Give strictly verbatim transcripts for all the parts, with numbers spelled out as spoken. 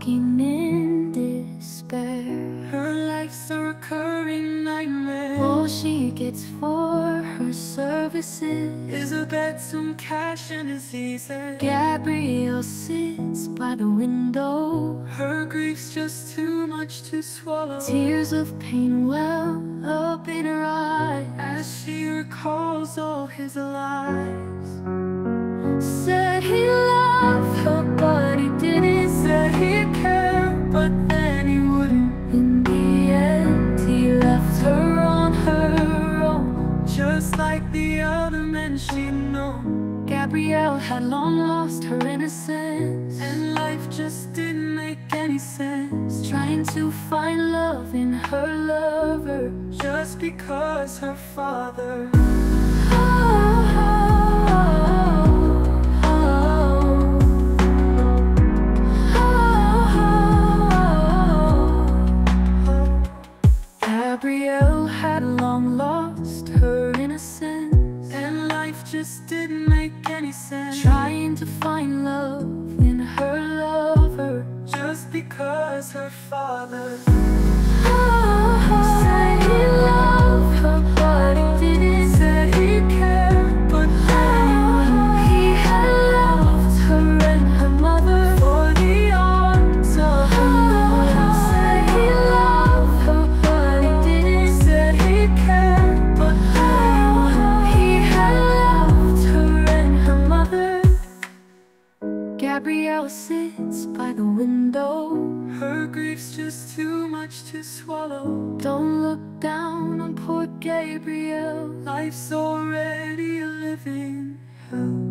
walking in despair. Her life's a recurring nightmare. All she gets for her services is a bed, some cash, and a season. Gabrielle sits by the window. Her grief's just too much to swallow. Tears of pain well up in her eyes as she recalls all his lies. Said he loved her, but he didn't. Said he cared, but then he wouldn't. In the end, he left her on her own, just like the other men she'd known. Gabrielle had long lost her innocence, and life just didn't make any sense. Trying to find love in her lover, just because her father. Gabrielle had long lost her innocence, and life just didn't make any sense. Trying to find love in her lover, just because her father. Oh, said he loved her, but he didn't. Said he cared, but then he had loved her and her mother for the arms of her mother. Said he loved her, but he didn't. Said he cared, but then he had loved her and her mother. Gabrielle sits by the window. Her grief's just too much to swallow. Don't look down on poor Gabrielle. Life's already a living hell.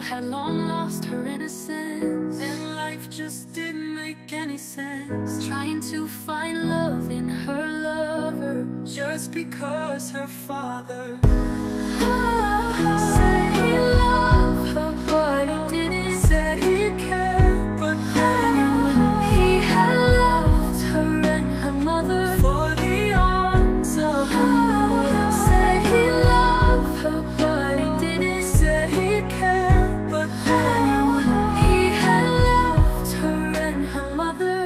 Had long lost her innocence, and life just didn't make any sense. Trying to find love in her lover, just because her father. Said he loved her, but he didn't. Said he cared, but then he had loved her and her mother for the arms of her mother. Said he loved her, but he didn't. Said he cared, but then he had loved her and her mother.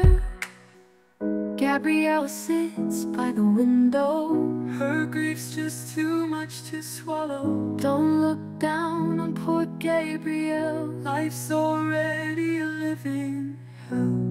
Gabrielle sits by the window. Her grief's just too much. to swallow. Don't look down on poor Gabrielle. Life's already a living hell.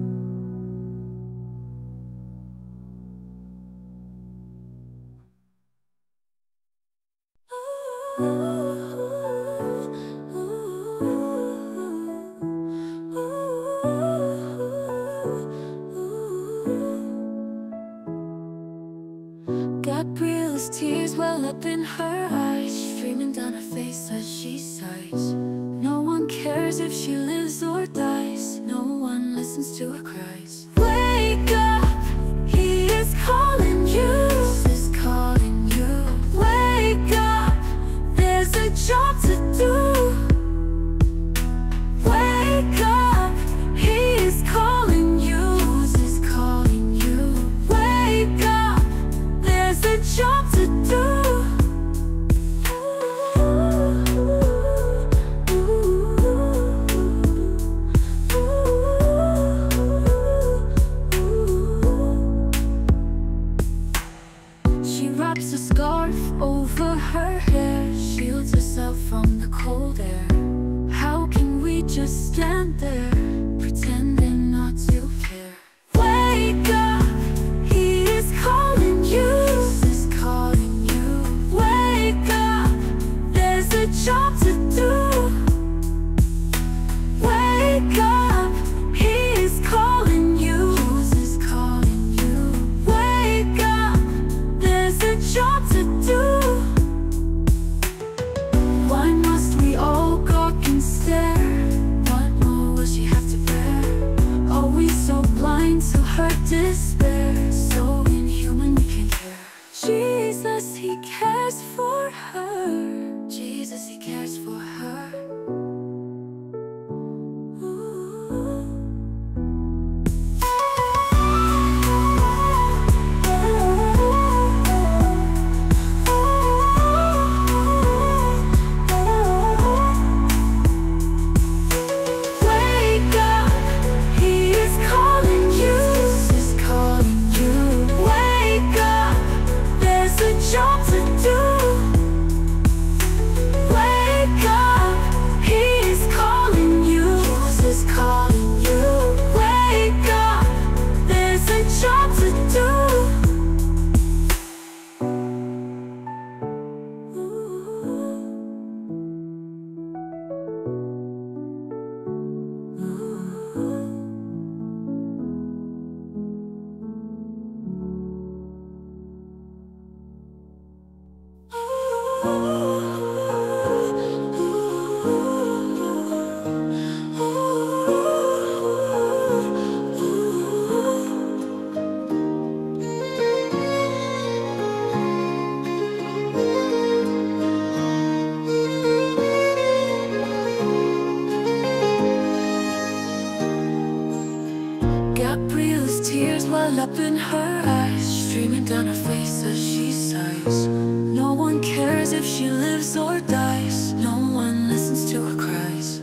Gabrielle's tears well up in her eyes, streaming down her face as she sighs. No one cares if she lives or dies, no one listens to her cries. Wake up, he is calling you. He is calling you. Wake up, there's a job to do. Wake up, he is calling you. He is calling you. Wake up. There's a job to do. Ooh, ooh, ooh, ooh, ooh. She wraps a scarf over her hair, shields herself from the cold air. How can we just stand there, pretending not to care? Wake up, he is calling you. Job to do. Wake up, he is calling you. He is calling you. Wake up, there's a job to do. Why must we all gawk and stare? What more will she have to bear? Are we so blind to her despair? So inhuman we can care. Jesus, he cares for her. Jesus, he cares for her. Ooh. Wake up, he is calling you. He is calling you. Wake up, there's a job to do. Gabrielle's tears well up in her eyes, streaming down her face as she sighs. No one cares if she lives or dies, no one listens to her cries.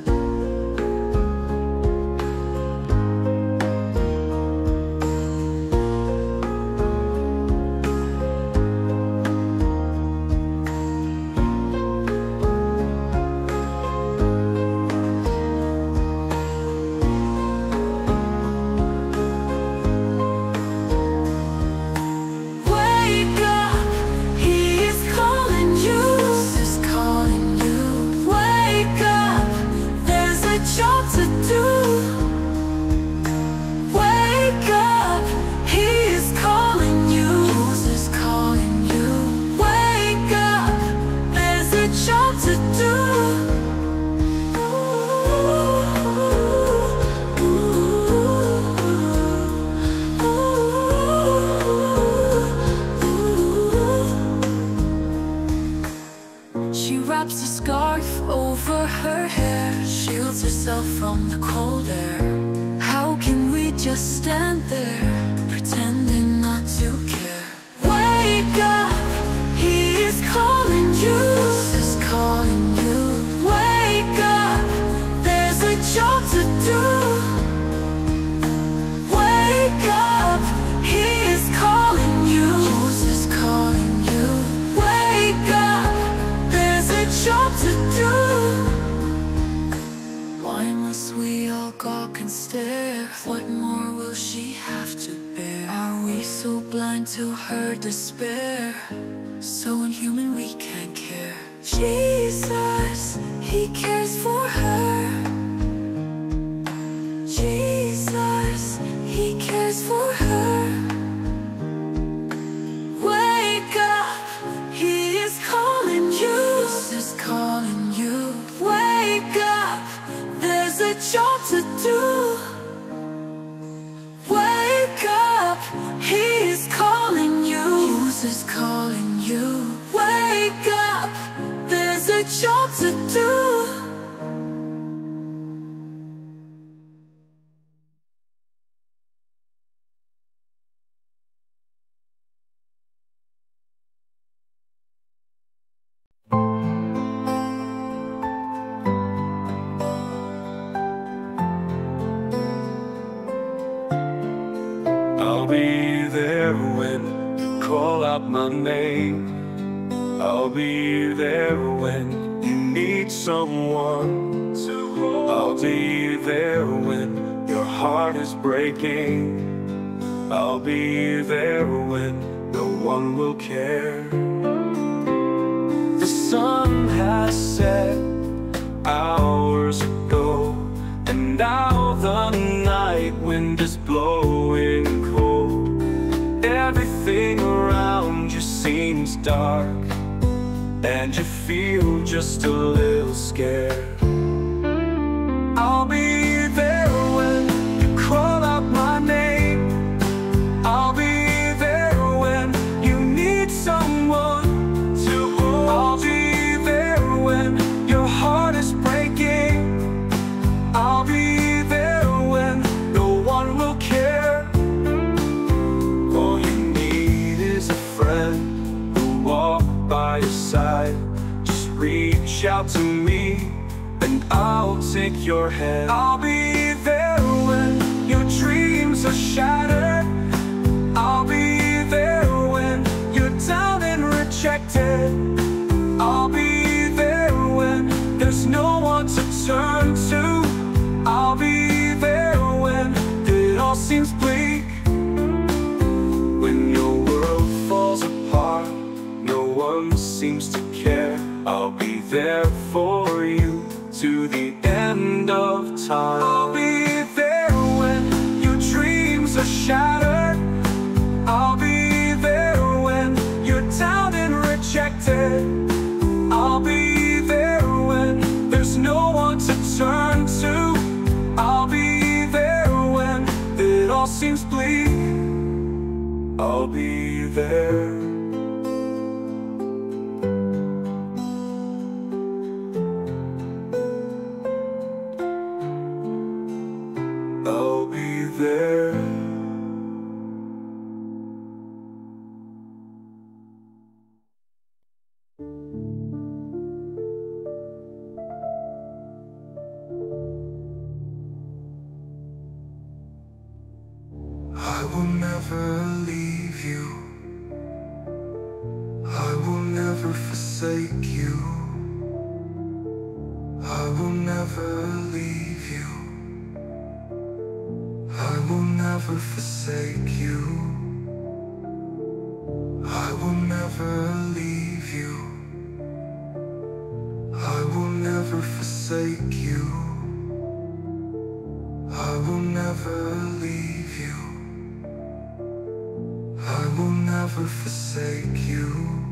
Wraps a scarf over her hair, shields herself from the cold air. How can we just stand there, pretending not to care? Wake up, he is calling you. He is calling you. Wake up, there's a job to do. Wake up, he is calling you. He is calling you. Wake up. job to do. Why must we all gawk and stare? What more will she have to bear? Are we so blind to her despair? So inhuman we can't care. Jesus, he cares for her. Jesus, he cares for her. Wake up, he is calling you. He is calling you. Wake up, there's a job to do. Wake up, he is calling you. He is calling you. Wake up, there's a job to do. My name, I'll be there when you need someone to hold. I'll be there when your heart is breaking. I'll be there when no one will care. The sun has set hours ago, and now the night wind is blowing cold. Everything around you seems dark, and you feel just a little scared. I'll be there when you call out my name. I'll be there when you need someone to hold. I'll be there when your heart is breaking. I'll be there when no one will care. All you friend who walk by your side, just reach out to me and I'll take your hand. I'll be there when your dreams are shattered. I'll be there when you're down and rejected. I'll be there when there's no one to turn to. I'll be there when it all seems bleak. When your world falls apart, no one seems to care. I'll be there for you to the end of time. I'll be there when your dreams are shattered. I'll be there when you're down and rejected. I'll be there when there's no one to turn to. I'll be there when it all seems bleak. I'll be there. I'll be there. I will never leave you. I will never forsake you. I will never leave you. I will never forsake you. I will never leave you. I will never forsake you. I will never leave you. I will never forsake you.